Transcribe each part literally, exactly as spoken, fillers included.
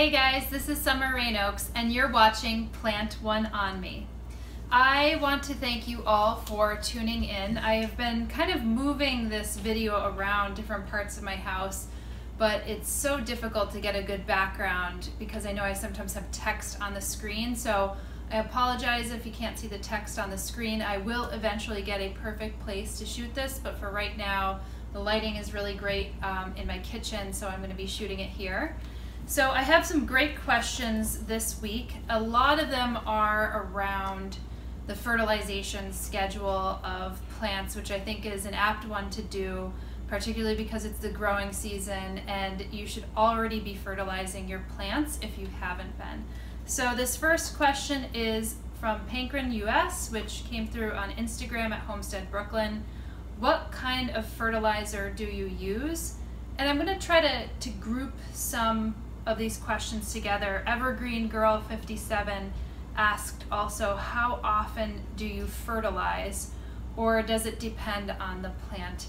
Hey guys, this is Summer Rayne Oakes and you're watching Plant One On Me. I want to thank you all for tuning in. I have been kind of moving this video around different parts of my house, but it's so difficult to get a good background because I know I sometimes have text on the screen, so I apologize if you can't see the text on the screen. I will eventually get a perfect place to shoot this, but for right now, the lighting is really great um, in my kitchen, so I'm going to be shooting it here. So I have some great questions this week. A lot of them are around the fertilization schedule of plants, which I think is an apt one to do, particularly because it's the growing season and you should already be fertilizing your plants if you haven't been. So this first question is from Pankran U S, which came through on Instagram at Homestead Brooklyn. What kind of fertilizer do you use? And I'm gonna try to, to group some of these questions together. Evergreen Girl fifty-seven asked also, how often do you fertilize, or does it depend on the plant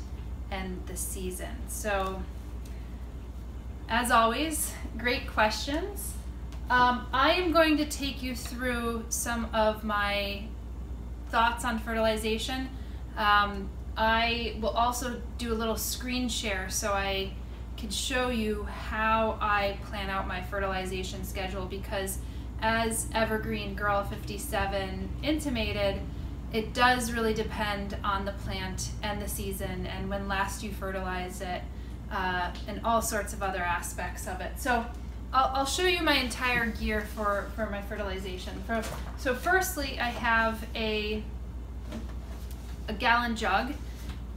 and the season? So, as always, great questions. Um, I am going to take you through some of my thoughts on fertilization. Um, I will also do a little screen share so I can show you how I plan out my fertilization schedule, because as Evergreen Girl fifty-seven intimated, it does really depend on the plant and the season and when last you fertilize it, uh, and all sorts of other aspects of it. So I'll, I'll show you my entire gear for, for my fertilization. For, so firstly, I have a, a gallon jug,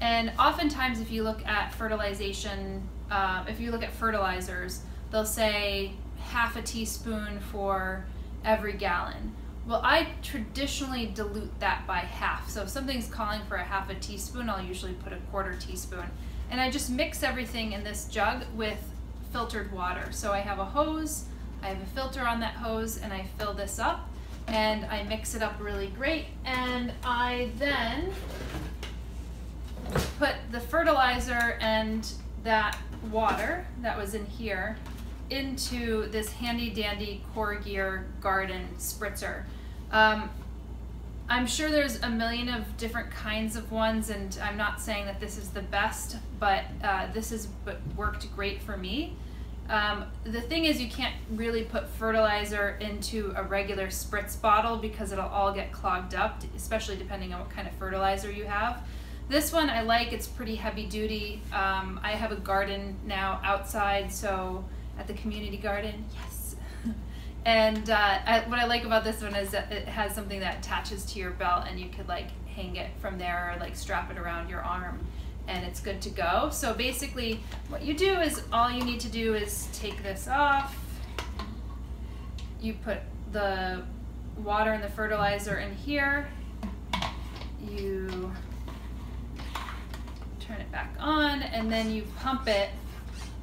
and oftentimes if you look at fertilization, uh, if you look at fertilizers, they'll say half a teaspoon for every gallon. Well, I traditionally dilute that by half. So if something's calling for a half a teaspoon, I'll usually put a quarter teaspoon. And I just mix everything in this jug with filtered water. So I have a hose, I have a filter on that hose, and I fill this up and I mix it up really great. And I then put the fertilizer and that water that was in here into this handy dandy core gear garden spritzer. Um, I'm sure there's a million of different kinds of ones, and I'm not saying that this is the best, but uh, this has worked great for me. Um, the thing is, you can't really put fertilizer into a regular spritz bottle because it'll all get clogged up, especially depending on what kind of fertilizer you have. This one I like, it's pretty heavy duty. Um, I have a garden now outside, so at the community garden, yes. And uh, I, what I like about this one is that it has something that attaches to your belt, and you could like hang it from there or like strap it around your arm, and it's good to go. So basically what you do is all you need to do is take this off. You put the water and the fertilizer in here. You turn it back on, and then you pump it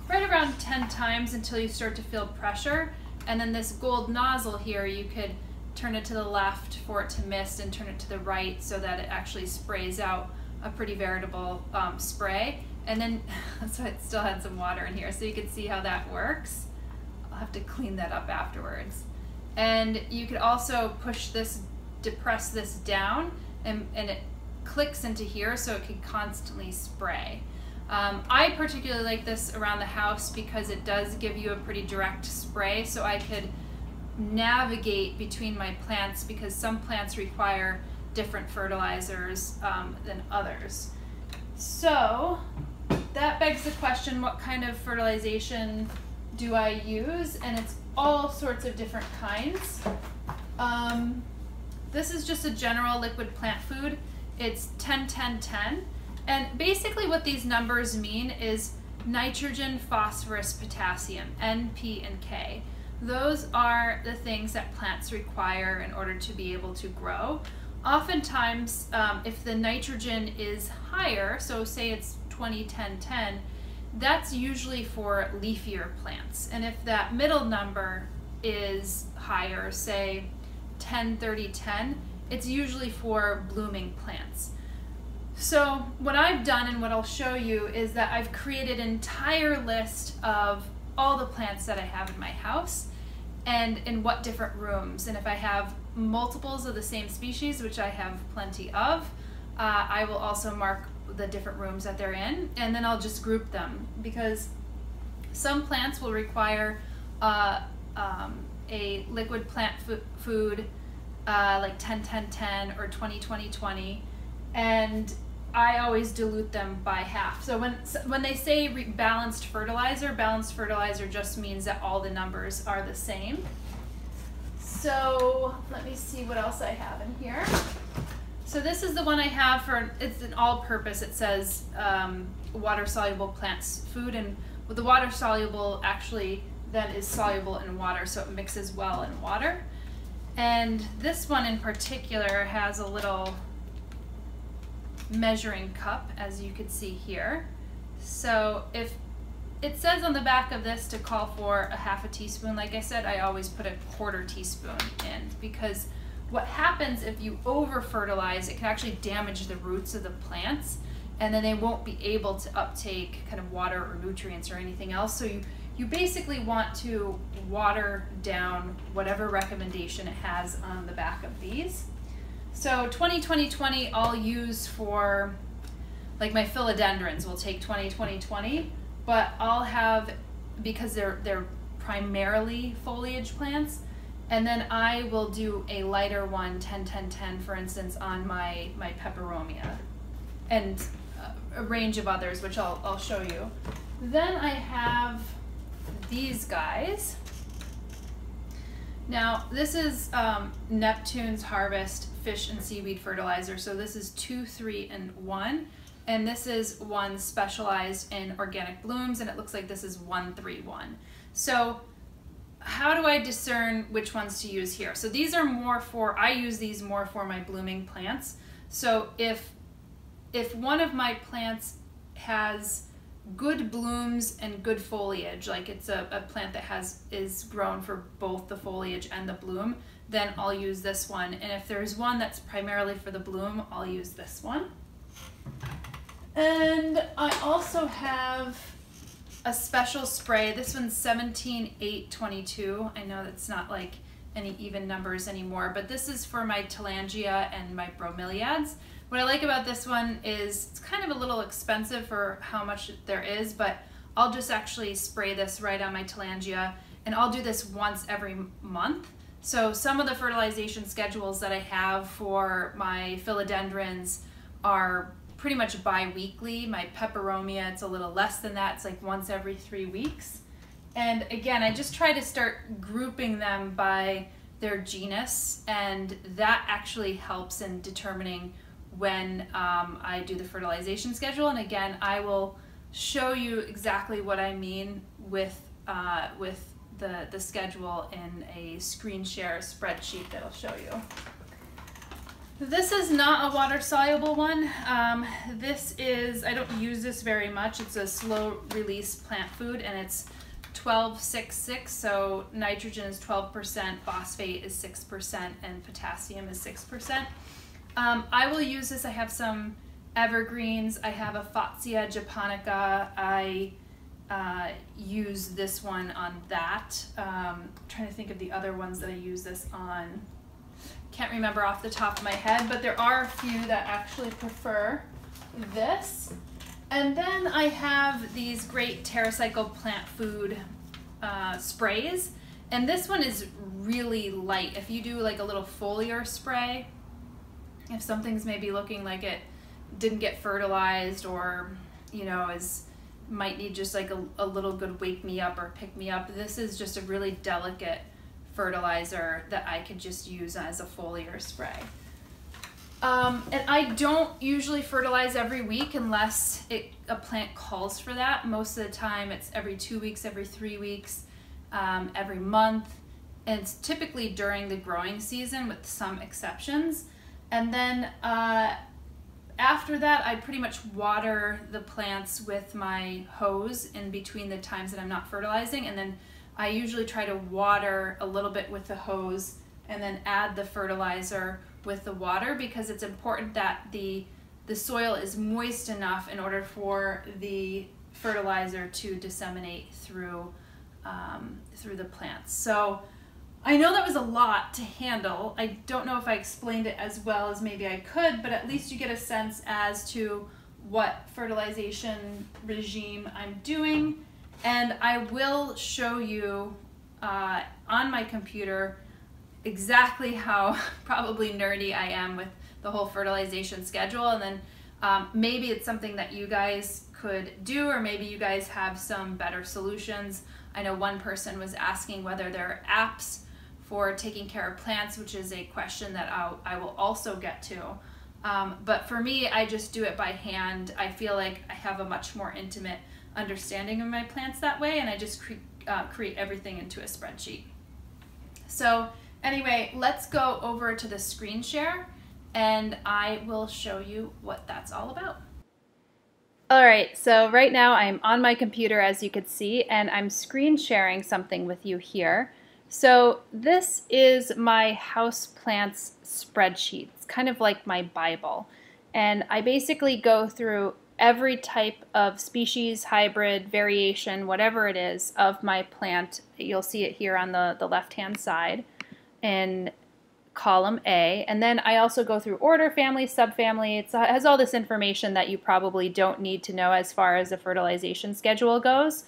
right around ten times until you start to feel pressure. And then this gold nozzle here, you could turn it to the left for it to mist and turn it to the right so that it actually sprays out a pretty veritable um, spray. And then, so it still had some water in here, so you could see how that works. I'll have to clean that up afterwards. And you could also push this, depress this down, and, and it clicks into here so it could constantly spray. Um, I particularly like this around the house because it does give you a pretty direct spray, so I could navigate between my plants, because some plants require different fertilizers um, than others. So that begs the question, what kind of fertilization do I use? And it's all sorts of different kinds. Um, this is just a general liquid plant food. It's ten ten ten. And basically what these numbers mean is nitrogen, phosphorus, potassium, N, P, and K. Those are the things that plants require in order to be able to grow. Oftentimes, um, if the nitrogen is higher, so say it's twenty, ten, ten, that's usually for leafier plants. And if that middle number is higher, say ten, thirty, ten, it's usually for blooming plants. So what I've done, and what I'll show you, is that I've created an entire list of all the plants that I have in my house, and in what different rooms. And if I have multiples of the same species, which I have plenty of, uh, I will also mark the different rooms that they're in, and then I'll just group them, because some plants will require uh, um, a liquid plant food uh, like ten ten ten or twenty twenty twenty, and I always dilute them by half. So when when they say balanced fertilizer, balanced fertilizer just means that all the numbers are the same. So let me see what else I have in here. So this is the one I have for, it's an all-purpose, it says um, water-soluble plants food, and the water-soluble actually then is soluble in water, so it mixes well in water. And this one in particular has a little measuring cup, as you can see here. So if it says on the back of this to call for a half a teaspoon, like I said, I always put a quarter teaspoon in, because what happens if you over fertilize, it can actually damage the roots of the plants, and then they won't be able to uptake kind of water or nutrients or anything else. So you you basically want to water down whatever recommendation it has on the back of these. So twenty twenty twenty I'll use for, like, my philodendrons will take twenty twenty twenty, but I'll have, because they're they're primarily foliage plants, and then I will do a lighter one, ten ten ten for instance, on my my peperomia, and a range of others which I'll I'll show you. Then I have these guys. Now, this is um, Neptune's Harvest fish and seaweed fertilizer. So this is two, three, and one. And this is one specialized in organic blooms, and it looks like this is one, three, one. So how do I discern which ones to use here? So these are more for, I use these more for my blooming plants. So if, if one of my plants has good blooms and good foliage, like it's a, a plant that has is grown for both the foliage and the bloom, then I'll use this one. And if there's one that's primarily for the bloom, I'll use this one. And I also have a special spray. This one's seventeen eight twenty-two. I know that's not like any even numbers anymore, but this is for my Tillandsia and my bromeliads. What I like about this one is it's kind of a little expensive for how much there is, but I'll just actually spray this right on my Tillandsia, and I'll do this once every month. So some of the fertilization schedules that I have for my philodendrons are pretty much bi-weekly. My peperomia, it's a little less than that. It's like once every three weeks. And again, I just try to start grouping them by their genus, and that actually helps in determining when um, I do the fertilization schedule. And again, I will show you exactly what I mean with uh, with the, the schedule in a screen share spreadsheet that I'll show you. This is not a water-soluble one. Um, this is, I don't use this very much. It's a slow-release plant food, and it's twelve six six, so nitrogen is twelve percent, phosphate is six percent, and potassium is six percent. Um, I will use this. I have some evergreens. I have a Fatsia japonica. I uh, use this one on that. Um, I'm trying to think of the other ones that I use this on. Can't remember off the top of my head, but there are a few that actually prefer this. And then I have these great TerraCycle plant food uh, sprays. And this one is really light. If you do like a little foliar spray, if something's maybe looking like it didn't get fertilized, or, you know, is might need just like a, a little good wake me up or pick me up, this is just a really delicate fertilizer that I could just use as a foliar spray. Um, and I don't usually fertilize every week unless it, a plant calls for that. Most of the time it's every two weeks, every three weeks, um, every month, and it's typically during the growing season with some exceptions. And then uh, after that, I pretty much water the plants with my hose in between the times that I'm not fertilizing. And then I usually try to water a little bit with the hose and then add the fertilizer with the water, because it's important that the, the soil is moist enough in order for the fertilizer to disseminate through, um, through the plants. So I know that was a lot to handle. I don't know if I explained it as well as maybe I could, but at least you get a sense as to what fertilization regime I'm doing. And I will show you uh, on my computer exactly how probably nerdy I am with the whole fertilization schedule. And then um, maybe it's something that you guys could do, or maybe you guys have some better solutions. I know one person was asking whether there are apps for taking care of plants, which is a question that I'll, I will also get to. Um, but for me, I just do it by hand. I feel like I have a much more intimate understanding of my plants that way, and I just cre uh, create everything into a spreadsheet. So anyway, let's go over to the screen share and I will show you what that's all about. All right, so right now I'm on my computer, as you could see, and I'm screen sharing something with you here. So this is my house plants spreadsheet. It's kind of like my Bible. And I basically go through every type of species, hybrid, variation, whatever it is, of my plant. You'll see it here on the, the left-hand side in column A. And then I also go through order, family, subfamily. It's, it has all this information that you probably don't need to know as far as the fertilization schedule goes.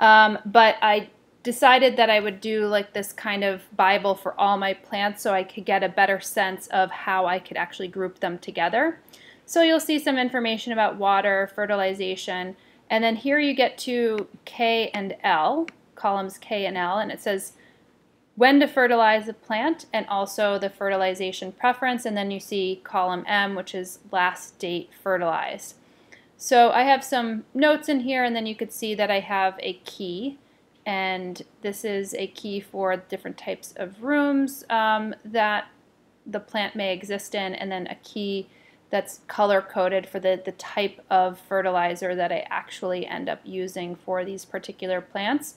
Um, but I decided that I would do like this kind of Bible for all my plants so I could get a better sense of how I could actually group them together. So you'll see some information about water, fertilization, and then here you get to K and L, columns K and L, and it says when to fertilize a plant and also the fertilization preference, and then you see column M, which is last date fertilized. So I have some notes in here, and then you could see that I have a key. And this is a key for different types of rooms um, that the plant may exist in, and then a key that's color-coded for the, the type of fertilizer that I actually end up using for these particular plants.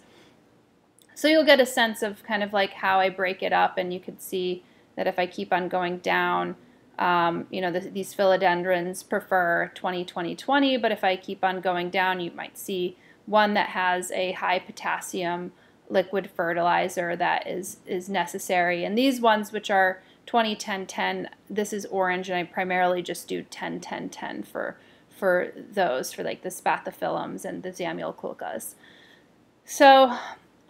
So you'll get a sense of kind of like how I break it up, and you could see that if I keep on going down, um, you know, the, these philodendrons prefer twenty twenty twenty, but if I keep on going down, you might see one that has a high potassium liquid fertilizer that is, is necessary. And these ones, which are twenty, ten, ten, this is orange, and I primarily just do ten, ten, ten for, for those, for like the spathiphyllums and the zamioculcas. So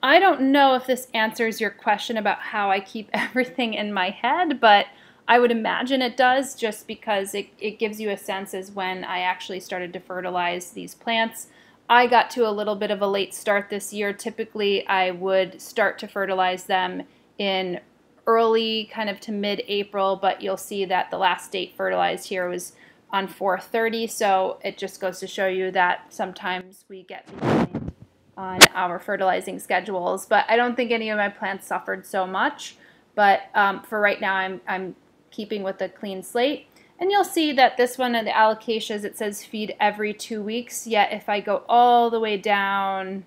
I don't know if this answers your question about how I keep everything in my head, but I would imagine it does, just because it, it gives you a sense as when I actually started to fertilize these plants. I got to a little bit of a late start this year. Typically, I would start to fertilize them in early, kind of to mid-April, but you'll see that the last date fertilized here was on four thirty, so it just goes to show you that sometimes we get behind on our fertilizing schedules. But I don't think any of my plants suffered so much, but um, for right now, I'm, I'm keeping with a clean slate. And you'll see that this one in the alocasias, it says feed every two weeks, yet if I go all the way down,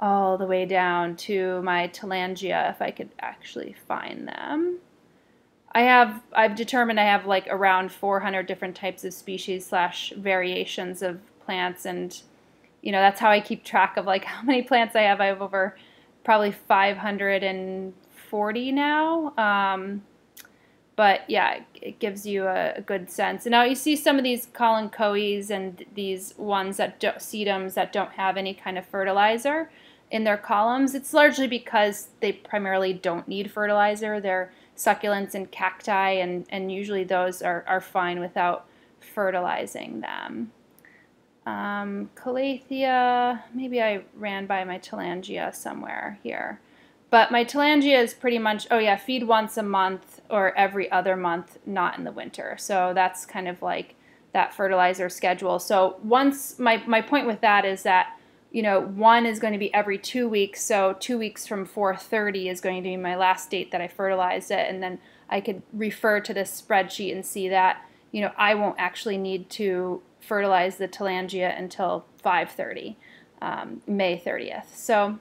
all the way down to my Tillandsia, if I could actually find them, I have, I've determined I have like around four hundred different types of species slash variations of plants, and you know, that's how I keep track of like how many plants I have. I have over probably five hundred forty now. Um, But yeah, it gives you a, a good sense. And now you see some of these kalanchoes and these ones that don't, sedums that don't have any kind of fertilizer in their columns. It's largely because they primarily don't need fertilizer. They're succulents and cacti, and, and usually those are, are fine without fertilizing them. Um, Calathea, maybe I ran by my Tillandsia somewhere here. But my Tillandsia is pretty much, oh yeah, feed once a month or every other month, not in the winter. So that's kind of like that fertilizer schedule. So once, my, my point with that is that, you know, one is going to be every two weeks. So two weeks from four thirty is going to be my last date that I fertilized it. And then I could refer to this spreadsheet and see that, you know, I won't actually need to fertilize the Tillandsia until five thirty, um, May thirtieth. So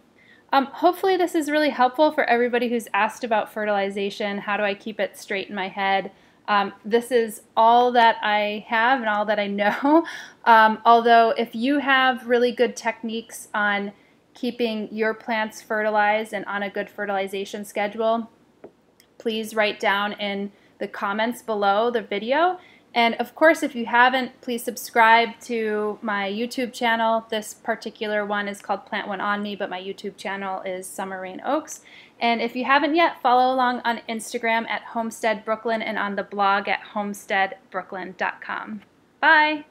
Um, hopefully this is really helpful for everybody who's asked about fertilization. How do I keep it straight in my head? Um, this is all that I have and all that I know. Um, although if you have really good techniques on keeping your plants fertilized and on a good fertilization schedule, please write down in the comments below the video. And of course, if you haven't, please subscribe to my YouTube channel. This particular one is called Plant One On Me, but my YouTube channel is Summer Rayne Oakes. And if you haven't yet, follow along on Instagram at Homestead Brooklyn and on the blog at homestead brooklyn dot com. Bye!